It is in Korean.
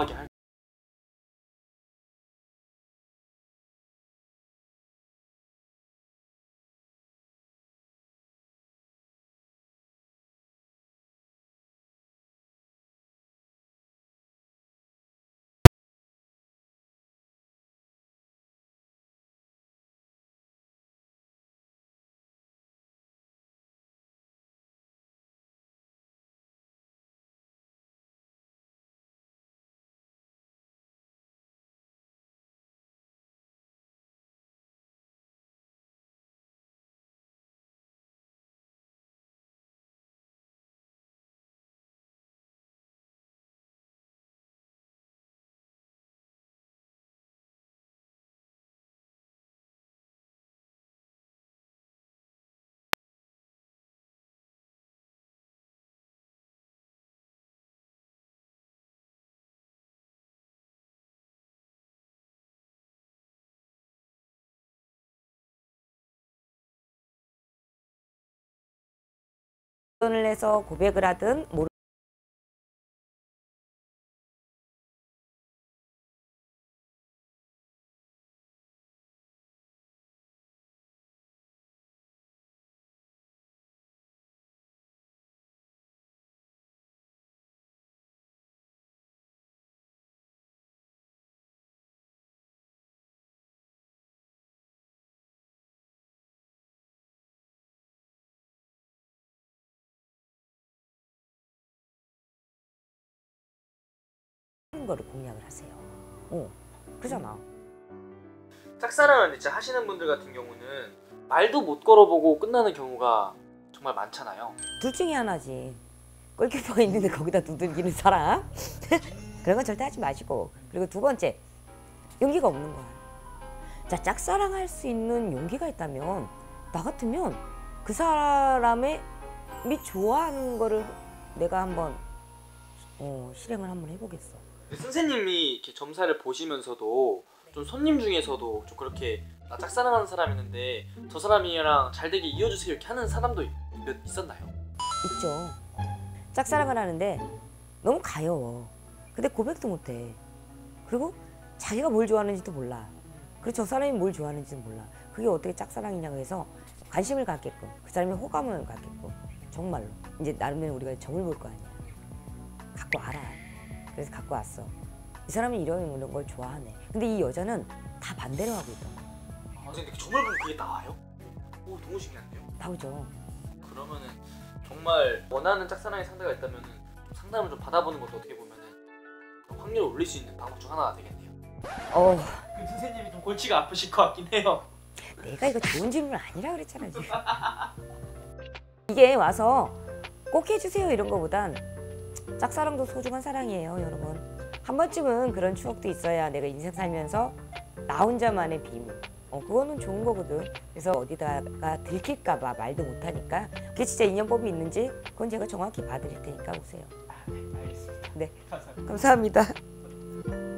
나가게 할. 돈을 해서 고백을 하든 거를 공략을 하세요. 그러잖아. 짝사랑을 이제 하시는 분들 같은 경우는 말도 못 걸어보고 끝나는 경우가 정말 많잖아요. 둘 중에 하나지. 골키퍼가 있는데 거기다 두들기는 사람? 그런 건 절대 하지 마시고. 그리고 두 번째, 용기가 없는 거야. 자, 짝사랑할 수 있는 용기가 있다면 나 같으면 그 사람의 좋아하는 거를 내가 한번 실행을 한번 해보겠어. 선생님이 이렇게 점사를 보시면서도 좀 손님 중에서도 좀 그렇게 나 짝사랑하는 사람이 있는데 저 사람이랑 잘 되게 이어주세요 이렇게 하는 사람도 몇 있었나요? 있죠. 짝사랑을 하는데 너무 가여워. 근데 고백도 못해. 그리고 자기가 뭘 좋아하는지도 몰라. 그리고 저 사람이 뭘 좋아하는지도 몰라. 그게 어떻게 짝사랑이냐고 해서 관심을 갖게끔, 그 사람이 호감을 갖게끔, 정말로 이제 나름대로 우리가 점을 볼 거 아니야. 갖고 알아야 돼. 그래서 갖고 왔어. 이 사람이 이런 걸 좋아하네. 근데 이 여자는 다 반대로 하고 있던 거야. 아, 근데 정말 보면 그게 나와요? 오, 너무 신기한데요? 나오죠. 그러면은 정말 원하는 짝사랑의 상대가 있다면은 상담을 좀 받아보는 것도 어떻게 보면은 확률을 올릴 수 있는 방법 중 하나가 되겠네요. 그 선생님이 좀 골치가 아프실 것 같긴 해요. 내가 이거 좋은 질문 아니라 그랬잖아 지금. 이게 와서 꼭 해주세요 이런 거보단 짝사랑도 소중한 사랑이에요, 여러분. 한 번쯤은 그런 추억도 있어야 내가 인생 살면서 나 혼자만의 비밀. 그거는 좋은 거거든. 그래서 어디다가 들킬까 봐 말도 못하니까 그게 진짜 인연법이 있는지 그건 제가 정확히 봐드릴 테니까 오세요. 네, 알겠습니다. 네, 감사합니다. 감사합니다.